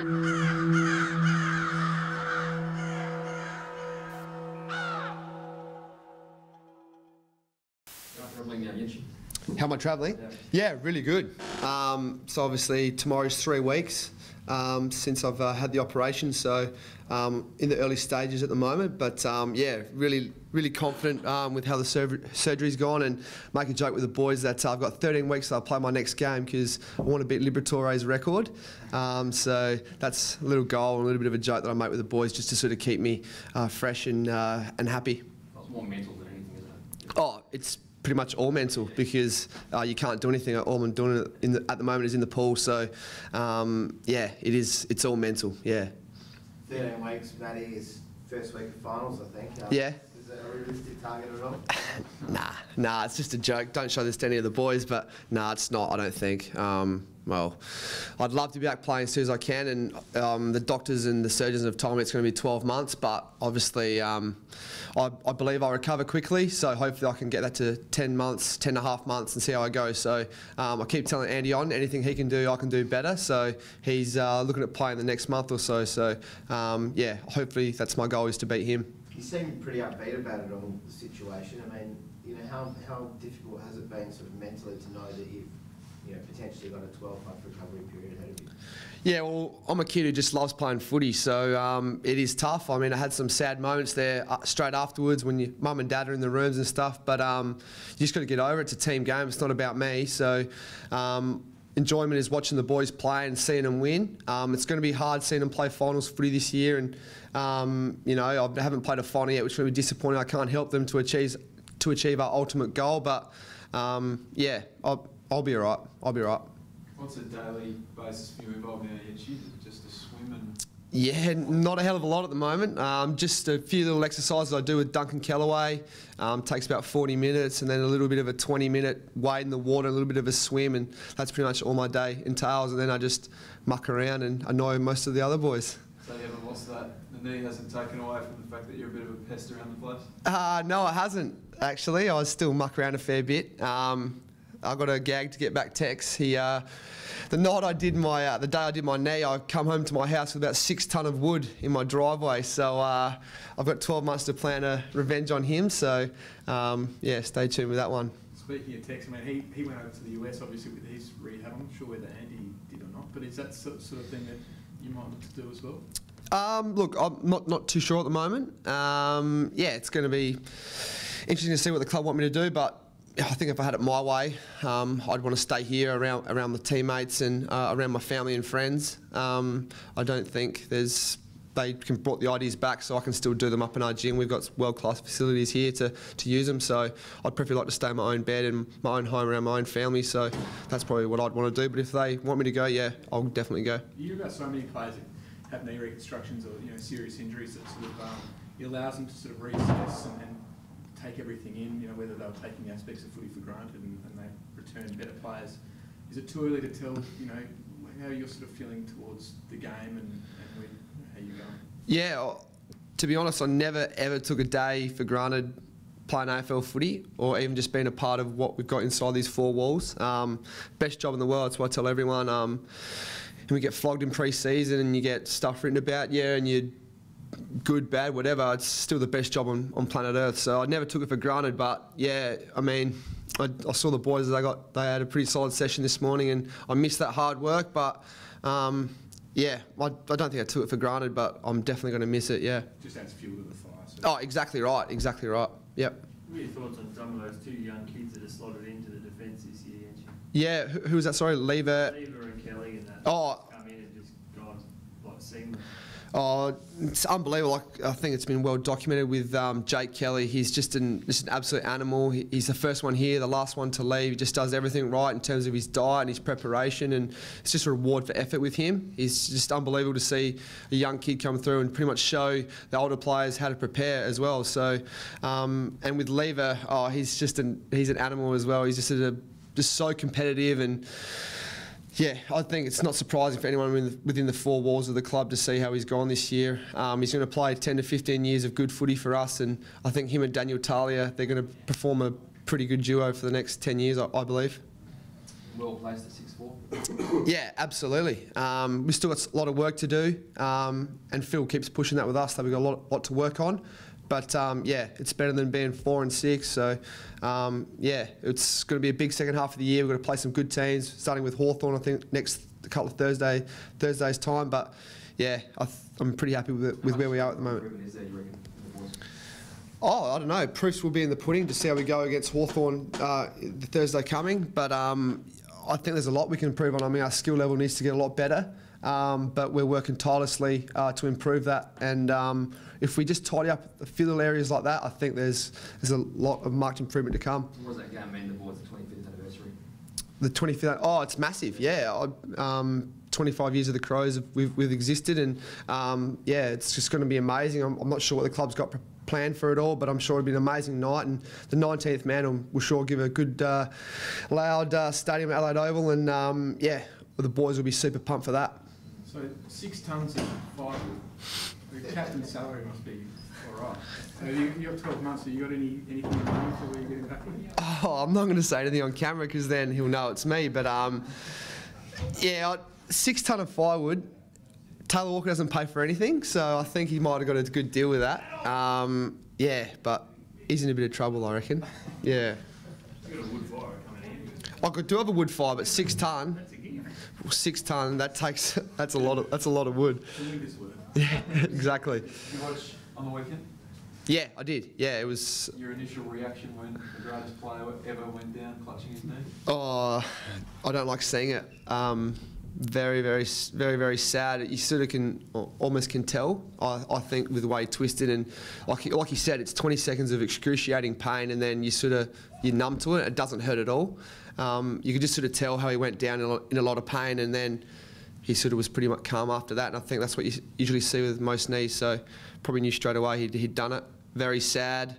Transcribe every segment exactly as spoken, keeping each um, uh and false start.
How am I travelling? Yeah, really good. Um, so obviously tomorrow's three weeks um, since I've uh, had the operation, so um, in the early stages at the moment. But um, yeah, really, really confident um, with how the sur surgery's gone, and make a joke with the boys that uh, I've got thirteen weeks till I play my next game because I want to beat Liberatore's record. Um, so that's a little goal and a little bit of a joke that I make with the boys just to sort of keep me uh, fresh and uh, and happy. That's more mental than anything, isn't it? Oh, it's pretty much all mental because uh, you can't do anything. All I'm doing in the, at the moment is in the pool. So, um, yeah, it is. It's all mental. Yeah. Thirteen weeks, Matty, is first week of finals, I think. Uh, yeah. Is that a realistic target at all? nah, nah. It's just a joke. Don't show this to any of the boys, but nah, it's not. I don't think. Um, well, I'd love to be back playing as soon as I can, and um, the doctors and the surgeons have told me it's going to be twelve months, but obviously um, I, I believe I'll recover quickly, so hopefully I can get that to ten months, ten and a half months, and see how I go. So um, I keep telling Andy Otten anything he can do, I can do better, so he's uh, looking at playing the next month or so, so um, yeah, hopefully that's my goal, is to beat him. You seem pretty upbeat about it all, the situation. I mean, you know, how, how difficult has it been sort of mentally to know that you've You know, potentially got a twelve month recovery period ahead of you? Yeah, well, I'm a kid who just loves playing footy, so um, it is tough. I mean, I had some sad moments there uh, straight afterwards when your mum and dad are in the rooms and stuff, but um, you just got to get over it. It's a team game. It's not about me. So um, enjoyment is watching the boys play and seeing them win. Um, it's going to be hard seeing them play finals footy this year, and, um, you know, I haven't played a final yet, which will be disappointing. I can't help them to achieve, to achieve our ultimate goal, but, um, yeah, I'll, I'll be all right. I'll be all right. What's a daily basis for you involved in each year? Just to swim and... Yeah, not a hell of a lot at the moment. Um, just a few little exercises I do with Duncan Kellaway. Um, takes about forty minutes, and then a little bit of a twenty minute wade in the water, a little bit of a swim, and that's pretty much all my day entails. And then I just muck around and annoy most of the other boys. So you haven't lost that? The knee hasn't taken away from the fact that you're a bit of a pest around the place? Uh, no, it hasn't, actually. I still muck around a fair bit. Um, I got a gag to get back Tex. He, uh, the night I did my, uh, the day I did my knee, I come home to my house with about six ton of wood in my driveway. So uh, I've got twelve months to plan a revenge on him. So um, yeah, stay tuned with that one. Speaking of Tex, I mean, he, he went over to the U S obviously with his rehab. I'm not sure whether Andy did or not, but is that sort of thing that you might look to do as well? Um, look, I'm not not too sure at the moment. Um, yeah, it's going to be interesting to see what the club want me to do, but I think if I had it my way, um, I'd want to stay here around around the teammates and uh, around my family and friends. Um, I don't think there's they can brought the ideas back, so I can still do them up in our gym. We've got world class facilities here to to use them. So I'd prefer like to stay in my own bed and my own home around my own family. So that's probably what I'd want to do. But if they want me to go, yeah, I'll definitely go. You hear about so many players that have knee reconstructions or you know serious injuries that sort of um, it allows them to sort of reassess and. and take everything in, you know, whether they were taking aspects of footy for granted and, and they returned better players. Is it too early to tell, you know, how you're sort of feeling towards the game and, and where, how you're going? Yeah, to be honest, I never ever took a day for granted playing A F L footy or even just being a part of what we've got inside these four walls. Um, best job in the world, that's what I tell everyone. Um, and we get flogged in pre-season and you get stuff written about you and you good, bad, whatever, it's still the best job on, on planet Earth. So I never took it for granted, but yeah, I mean, I, I saw the boys, they got, they had a pretty solid session this morning and I missed that hard work, but um, yeah, I, I don't think I took it for granted, but I'm definitely going to miss it, yeah. Just adds fuel to the fire. So. Oh, exactly right, exactly right, yep. What are your thoughts on some of those two young kids that are slotted into the defence this year, aren't you? Yeah, who, who was that, sorry, Lever? Lever and Kelly and that. Oh. Come in and just got, like, seamless. Oh, it's unbelievable. I, I think it's been well documented with um, Jake Kelly. He's just an, just an absolute animal. He, he's the first one here, the last one to leave. He just does everything right in terms of his diet and his preparation, and it's just a reward for effort with him. It's just unbelievable to see a young kid come through and pretty much show the older players how to prepare as well. So, um, and with Lever, oh, he's just an, he's an animal as well. He's just, a, just so competitive and... Yeah, I think it's not surprising for anyone within the four walls of the club to see how he's gone this year. Um, he's going to play ten to fifteen years of good footy for us, and I think him and Daniel Talia, they're going to perform a pretty good duo for the next ten years, I, I believe. well placed at six four? Yeah, absolutely. Um, we've still got a lot of work to do, um, and Phil keeps pushing that with us, that we've got a lot, lot to work on. But um, yeah, it's better than being four and six. So um, yeah, it's going to be a big second half of the year. We're going to play some good teams, starting with Hawthorne, I think, next couple of Thursday, Thursday's time. But yeah, I th I'm pretty happy with, it, with where we are at the moment. Is there, you reckon, for the boys? Oh, I don't know. Proofs will be in the pudding to see how we go against Hawthorne uh, the Thursday coming. But um, I think there's a lot we can improve on. I mean, our skill level needs to get a lot better. Um, but we're working tirelessly uh, to improve that, and um, if we just tidy up a few little areas like that, I think there's there's a lot of marked improvement to come. What does that game mean to the boys, the twenty-fifth anniversary? The twenty-fifth, oh, it's massive, yeah. Um, twenty-five years of the Crows, we've, we've existed, and um, yeah, it's just going to be amazing. I'm, I'm not sure what the club's got planned for it all, but I'm sure it'll be an amazing night, and the nineteenth man will, will sure give a good, uh, loud uh, stadium at Adelaide Oval, and um, yeah, the boys will be super pumped for that. So six tonnes in five, the captain's salary must be all right. So you, you're twelve months, have you got any, anything in mind for where you're getting back with? Oh, I'm not going to say anything on camera because then he'll know it's me. But um, yeah, six tonne of firewood. Taylor Walker doesn't pay for anything, so I think he might have got a good deal with that. Um, yeah, but he's in a bit of trouble, I reckon. Yeah. You've got a wood fire coming in. I could do have a wood fire, but six tonne. Six ton. That takes. That's a lot of. That's a lot of wood. Yeah, exactly. Did you watch on the weekend? Yeah, I did. Yeah, it was. Your initial reaction when the greatest player ever went down, clutching his knee? Oh, I don't like seeing it. Um, very, very, very, very sad. You sort of can almost can tell. I, I think with the way he twisted, and like like you said, it's twenty seconds of excruciating pain, and then you sort of you're numb to it. It doesn't hurt at all. Um, you could just sort of tell how he went down in a, lot, in a lot of pain, and then he sort of was pretty much calm after that. And I think that's what you usually see with most knees. So probably knew straight away he'd, he'd done it. Very sad.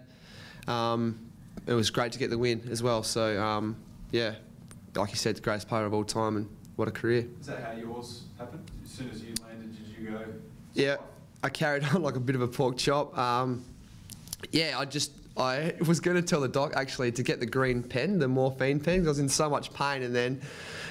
Um, it was great to get the win as well. So um, yeah, like you said, the greatest player of all time, and what a career. Is that how yours happened? As soon as you landed, did you go? Yeah, I carried on like a bit of a pork chop. Um, yeah, I just. I was going to tell the doc, actually, to get the green pen, the morphine pen, because I was in so much pain, and then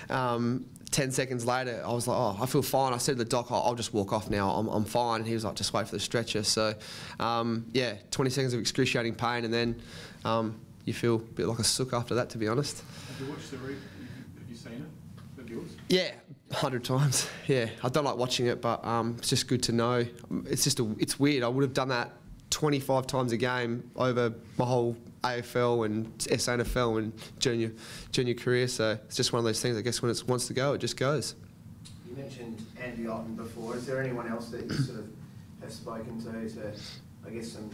um, ten seconds later, I was like, oh, I feel fine. I said to the doc, I'll, I'll just walk off now. I'm, I'm fine. And he was like, just wait for the stretcher. So, um, yeah, twenty seconds of excruciating pain, and then um, you feel a bit like a sook after that, to be honest. Have you watched the re- Have you seen it? Of yours? Yeah. a hundred times, yeah. I don't like watching it, but um, it's just good to know. It's just a, it's weird. I would have done that twenty-five times a game over my whole A F L and S N F L and junior junior career. So it's just one of those things, I guess, when it wants to go, it just goes. You mentioned Andy Otten before. Is there anyone else that you sort of have spoken to to, I guess, some,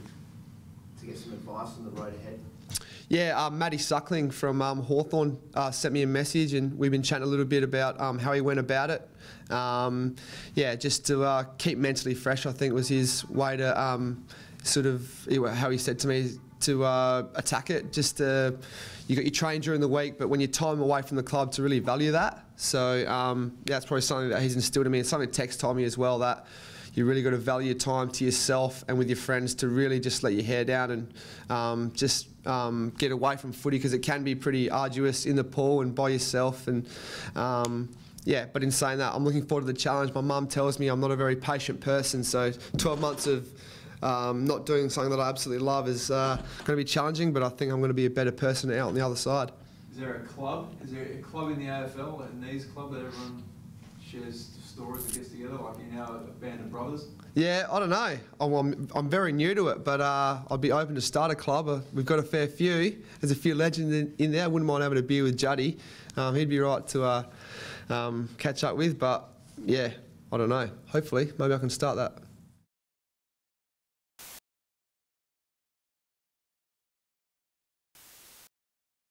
to get some advice on the road ahead? Yeah, um, Matty Suckling from um, Hawthorne uh, sent me a message, and we've been chatting a little bit about um, how he went about it. Um, yeah, just to uh, keep mentally fresh, I think, was his way to... Um, sort of how he said to me to uh, attack it. Just uh, you got your train during the week, but when you time away from the club, to really value that. So um, yeah, that's probably something that he's instilled in me, and something Tex told me as well, that you really got to value your time to yourself and with your friends, to really just let your hair down and um, just um, get away from footy, because it can be pretty arduous in the pool and by yourself. And um, yeah, but in saying that, I'm looking forward to the challenge. My mum tells me I'm not a very patient person, so twelve months of Um, not doing something that I absolutely love is uh, going to be challenging, but I think I'm going to be a better person out on the other side. Is there a club? Is there a club in the A F L, a knees club, that everyone shares stories and gets together, like you're now a band of brothers? Yeah, I don't know. I'm, I'm, I'm very new to it, but uh, I'd be open to start a club. Uh, we've got a fair few. There's a few legends in, in there. I wouldn't mind having a beer with Juddy. Um, he'd be right to uh, um, catch up with, but yeah, I don't know. Hopefully, maybe I can start that.